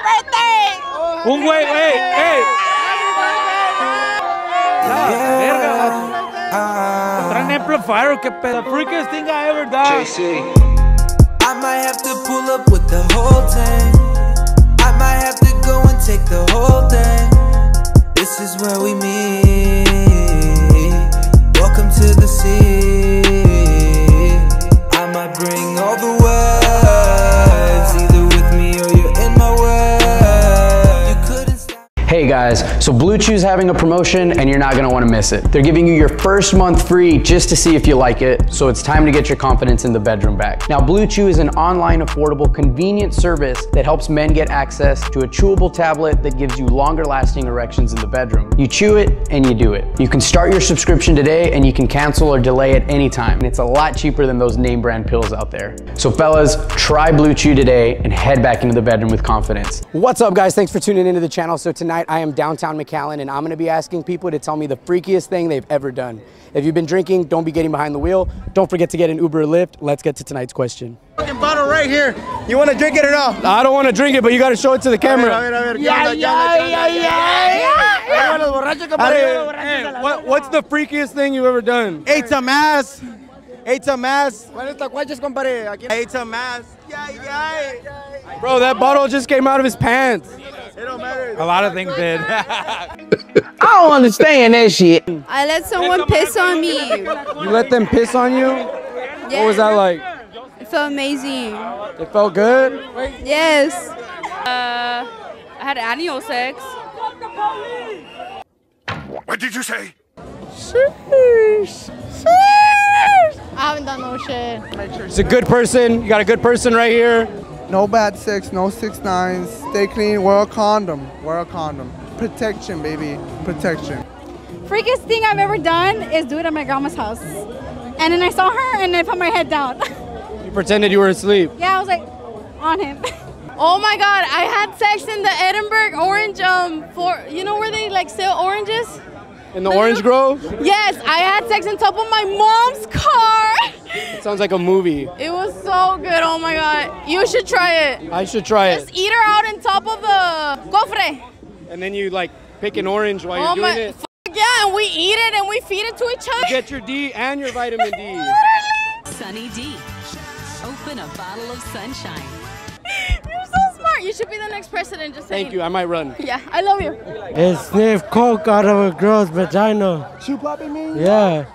happy birthday! Un güey, hey, hey! ¿Traen amplifier o qué pedo? The freakiest thing I ever done. JC. I might have to pull up with the whole thing. I might have to go and take the whole thing. This is where we meet. Welcome to the sea. I might bring all the words, either with me or you're in my world. You couldn't stop. Hey guys, so Blue Chew's having a promotion and you're not gonna wanna miss it. They're giving you your first month free just to see if you like it, so it's time to get your confidence in the bedroom back. Now, Blue Chew is an online, affordable, convenient service that helps men get access to a chewable tablet that gives you longer lasting erections in the bedroom. You chew it and you do it. You can start your subscription today and you can cancel or delay at any time. And it's a lot cheaper than those name brand pills out there. So fellas, try Blue Chew today and head back into the bedroom with confidence. What's up guys? Thanks for tuning into the channel. So tonight I am downtown McAllen and I'm gonna be asking people to tell me the freakiest thing they've ever done. If you've been drinking, don't be getting behind the wheel. Don't forget to get an Uber or Lyft. Let's get to tonight's question. Fucking bottle right here. You want to drink it or not? I don't want to drink it, but you got to show it to the camera. What's the freakiest thing you've ever done? Ate some ass. Ate some ass. Ate some ass. Bro, that bottle just came out of his pants. It don't matter. A lot of things did. I don't understand that shit. I let someone piss on me. You let them piss on you? Yeah. What was that like? It felt amazing. It felt good? Yes. I had anal sex. What did you say? I haven't done no shit. It's a good person. You got a good person right here. No bad sex, no 6-9s. Stay clean, wear a condom. Wear a condom. Protection, baby. Protection. Freakiest thing I've ever done is do it at my grandma's house. And then I saw her and I put my head down. You pretended you were asleep. Yeah, I was like, on him. Oh my God, I had sex in the Edinburgh Orange, you know where they like sell oranges? In the orange grove? Yes, I had sex on top of my mom's car. It sounds like a movie. It was so good, oh my God. You should try it. I should try it. Just eat her out on top of the cofre. And then you like pick an orange while you're doing it? Yeah, and we eat it and we feed it to each other. You get your D and your vitamin D. Literally. Sunny D, open a bottle of sunshine. You're so smart. You should be the next president, just saying. Thank you, I might run. Yeah, I love you. It sniffed coke out of a girl's vagina. Shoe popping me? Yeah.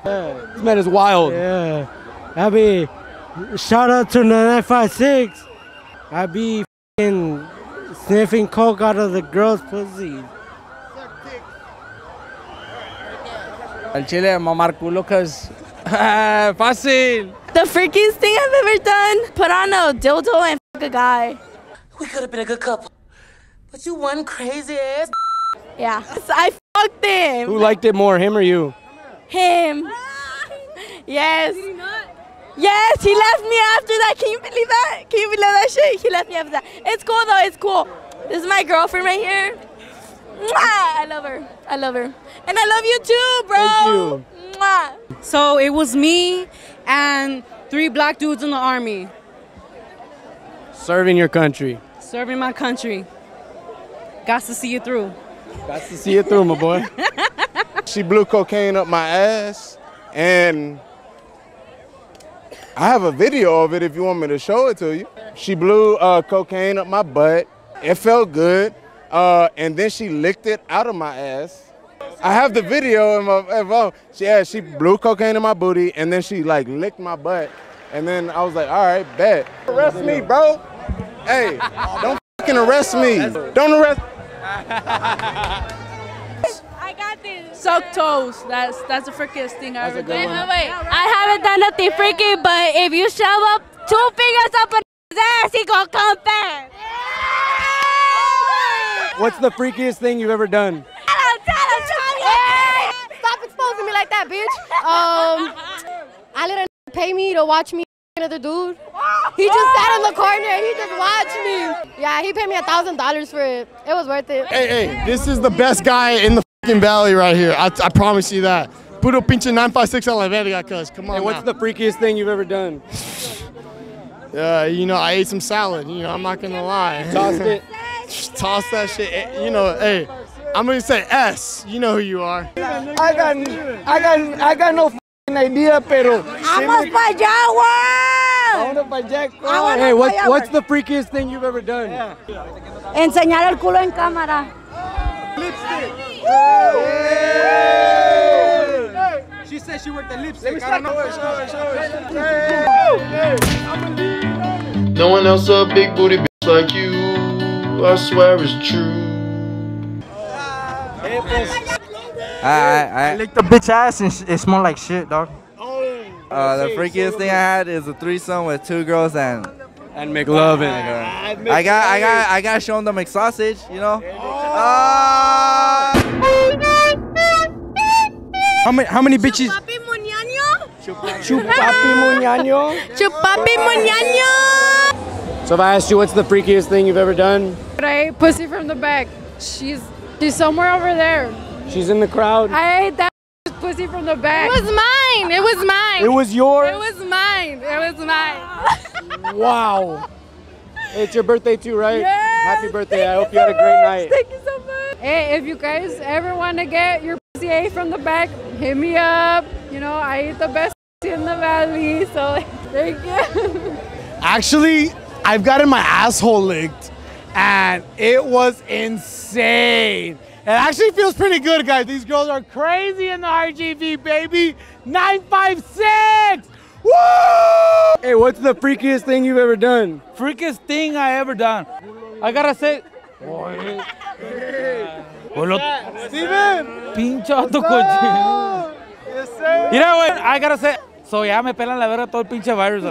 This man is wild. Yeah. I be, shout out to 956. I be f***ing sniffing coke out of the girl's pussy. Al chile, mamar culo, cause fácil. The freakiest thing I've ever done, put on a dildo and fuck a guy. We could have been a good couple, but you one crazy ass. Yeah, so I fucked him. Who liked it more, him or you? Him. Yes. Did he not? Yes, he left me after that. Can you believe that? Can you believe that shit? He left me after that. It's cool though, it's cool. This is my girlfriend right here. I love her. I love her. And I love you too, bro. Thank you. So it was me and 3 black dudes in the army. Serving your country. Serving my country. Got to see it through. Got to see it through, my boy. She blew cocaine up my ass, and I have a video of it if you want me to show it to you. She blew cocaine up my butt. It felt good. And then she licked it out of my ass. I have the video in my phone. Yeah, she blew cocaine in my booty, and then she like licked my butt. And then I was like, all right, bet. Arrest me, bro. Hey, don't fucking arrest me. Don't arrest. I got this. Suck toes. That's the freakiest thing I ever did. Wait, I haven't done nothing freaky, but if you shove up 2 fingers up an ass, he gonna come back. What's the freakiest thing you've ever done? Stop exposing me like that, bitch. I let a pay me to watch me another dude. He just sat in the corner and he just watched me. Yeah, he paid me $1,000 for it. It was worth it. Hey, this is the best guy in the fucking valley right here. I promise you that. Puro pinche 956 a la verga, cuz. Come on. Hey, what's the freakiest thing you've ever done? You know, I ate some salad. You know, I'm not gonna lie. Tossed it. Toss that shit. You know, hey, I'm gonna say S. You know who you are. I got no f***ing idea, pero. Vamos pa allá, I wanna pa allá. Hey, what's the freakiest thing you've ever done? Enseñar el culo en cámara. Lipstick. She said she worked the lipstick. I don't know where she was. No one else a big booty bitch like you. I swear it's true. I licked the bitch ass and it smelled like shit, dog. The freakiest thing I had is a threesome with two girls and McLovin. I got shown the McSausage, you know. How many bitches? Chupapi Muñaño. Chupapi Muñaño. Chupapi Muñaño. So if I asked you what's the freakiest thing you've ever done? I pussy from the back. She's somewhere over there. She's in the crowd. I ate that pussy from the back. It was mine. It was mine. It was yours? It was mine. It was mine. Wow. It's your birthday too, right? Yes. Happy birthday. I hope you had a great night. Thank you so much. Hey, if you guys ever want to get your pussy ate from the back, hit me up. You know, I eat the best pussy in the valley. So thank you. Actually, I've gotten my asshole licked. And it was insane. It actually feels pretty good, guys. These girls are crazy in the RGV, baby. 956! Woo! Hey, what's the freakiest thing you've ever done? Freakiest thing I ever done. I gotta say. Steven! Pincho coche. Yes, sir. You know what? I gotta say. So, ya me pelan la verga todo el pinche virus.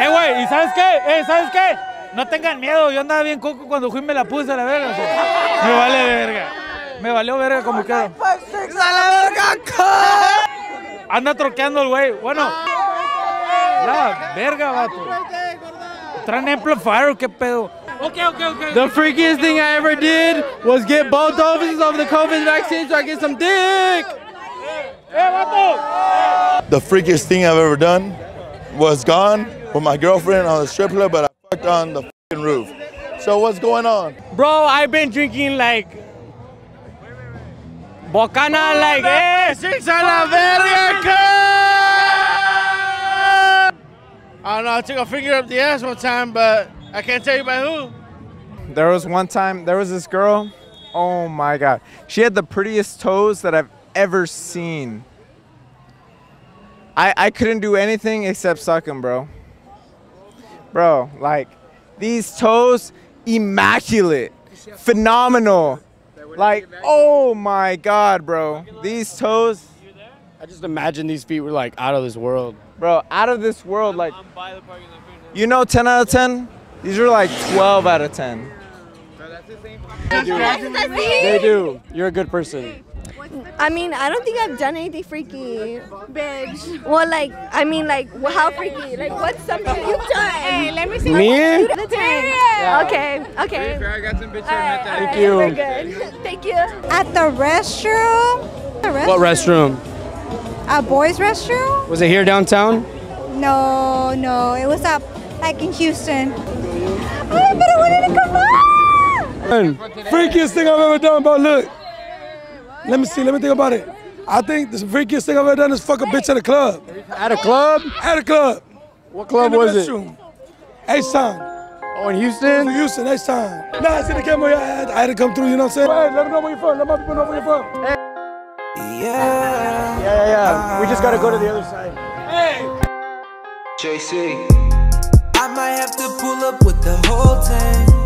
Hey, güey, ¿y sabes qué? ¿Sabes qué? No tengan miedo, yo andaba bien coco cuando Juin me la puse a la verga. O sea, me vale verga. Me valió verga como que. ¡A la verga! Anda troqueando el güey. Bueno. La verga, vato. Traen amplifier, ¿qué pedo? Okay. The freakiest thing I ever did was get both doses of the COVID vaccine so I get some dick. ¡Eh, vato! The freakiest thing I've ever done was gone with my girlfriend on the strip club, but I fucked on the fucking roof. So what's going on? Bro, I've been drinking like Bocana, like six a la verga. I don't know, I took a finger up the ass one time, but I can't tell you by who. There was one time, there was this girl, oh my God. She had the prettiest toes that I've ever seen. I couldn't do anything except suck them, bro. Bro, like, these toes, immaculate, phenomenal, like, oh my God, bro. These toes, I just imagine these feet were like out of this world. Bro, out of this world, like, you know 10 out of 10? These are like 12 out of 10. They do. You're a good person. I mean, I don't think I've done anything freaky, bitch. Well, like, I mean, like, how freaky? Like, what's something you've done? Hey, let me see. Me? Yeah. Okay. I got some bitches. Thank you. We're good. Thank you. At the restroom. What restroom? A boys' restroom. Was it here downtown? No. It was up, like, in Houston. Oh, but I wanted to come on. Freakiest thing I've ever done, but look. Let me see. Let me think about it. I think the freakiest thing I've ever done is fuck a bitch at a club. At a club? At a club. What club was it? A-Sign. Oh, in Houston? In Houston, A-Sign. Nah, I see the camera. I had to come through, you know what I'm saying? Hey, let them know where you're from. Let my people know where you're from. Hey. Yeah. We just got to go to the other side. Hey. JC. I might have to pull up with the whole team.